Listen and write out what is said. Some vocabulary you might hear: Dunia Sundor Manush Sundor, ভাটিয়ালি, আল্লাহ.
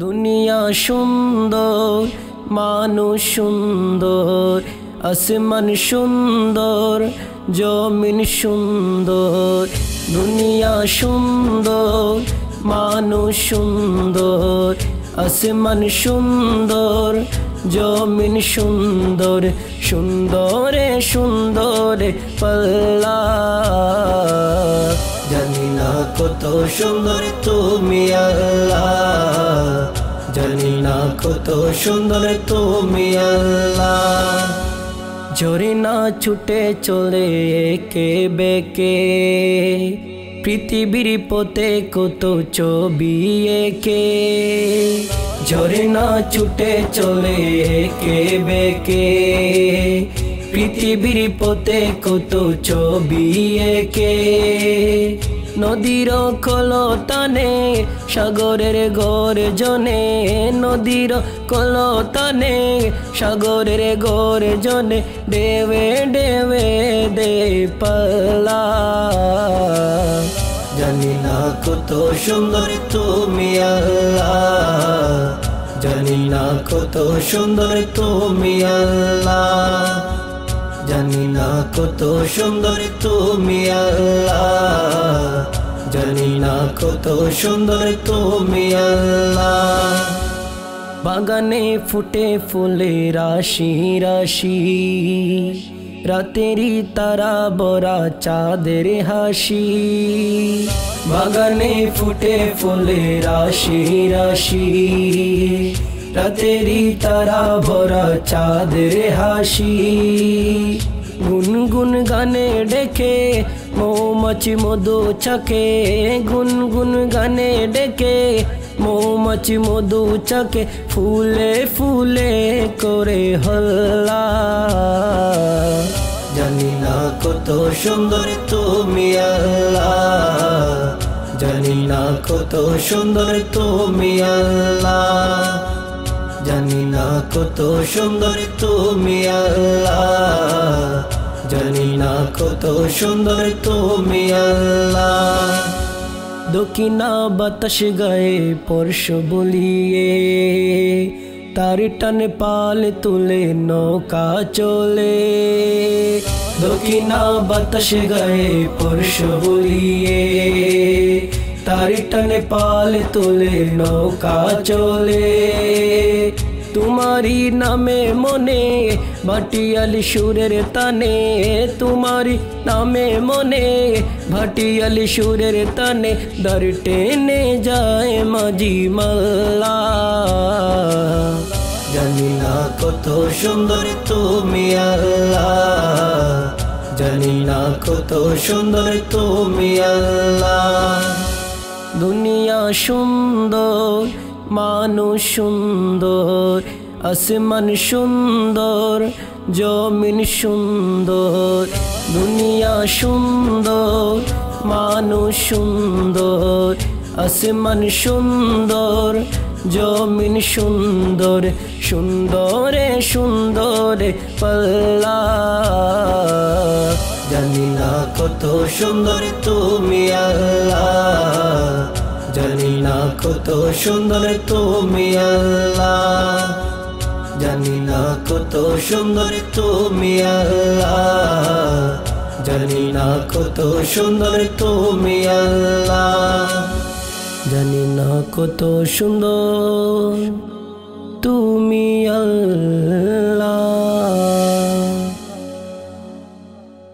दुनिया सुंदर मानुष सुंदर आसमान सुंदर जमीन सुंदर दुनिया सुंदर मानुष सुंदर आसमान सुंदर जमीन सुंदर सुंदरे सुंदरे पल्ला জানিনা কত সুন্দর তুমি আল্লাহ জানিনা কত সুন্দর তুমি আল্লাহ জোরে না ছুটে চলে একে বেকে পৃথিবীর পথে কত ছবি একে জোরে না ছুটে চলে একে বেকে পৃথিবীর পথে কত ছবি একে নদীর কলতানে সাগরের গর্জনে নদীর কলতানে সাগরের গর্জনে দেবে দেবে দে পালা জানি না কত সুন্দর তুমি আল্লাহ জানি না কত সুন্দর তুমি আল্লাহ জানিনা কত সুন্দর তুমি আল্লাহ জানিনা কত সুন্দর তুমি আল্লাহ বাগানে ফুটে ফুলে রাশি রাশি রাতেরই তারা বরা চাঁদের হাসি বাগানে ফুটে ফুলে রাশি রাশি तेरी तारा भरा चादर हाशी गुनगुन गाने डेके मौमची मधु चके गुनगुन गाने डेके मौमची मधु चके फूले फूले करे हल्ला জানিনা কত সুন্দর তুমি আল্লাহ জানিনা কত সুন্দর তুমি আল্লাহ জানিনা কত সুন্দর তুমি আল্লাহ জানিনা কত সুন্দর তুমি আল্লাহ দক্ষিণা বাতাস গায়ে পরশ বলিয়ে তার টান পাল তুলে নৌকা চলে দক্ষিণা বাতাস গায়ে পরশ বলিয়ে তার টানে পাল তোলে নৌকা চলে তোমারি নামে মনে ভাটিয়ালি সুরের তানে তোমারি নামে মনে ভাটিয়ালি সুরের তানে দর টেনে যায় মাঝি মাল্লা জানিনা কত সুন্দর তুমি আল্লাহ জানিনা কত সুন্দর তুমি আল্লাহ दुनिया सुंदर मानुष सुंदर आसमान सुंदर जमीन सुंदर दुनिया सुंदर मानुष सुंदर आसमान सुंदर जमीन सुंदर सुंदरे सुंदरे पल्ला জানিনা কত সুন্দর তুমি আল্লাহ জানিনা কত সুন্দর তুমি আল্লাহ জানিনা কত সুন্দর তুমি আল্লাহ জানিনা কত সুন্দর তুমি আল্লাহ জানিনা কত সুন্দর তুমি আল্লাহ।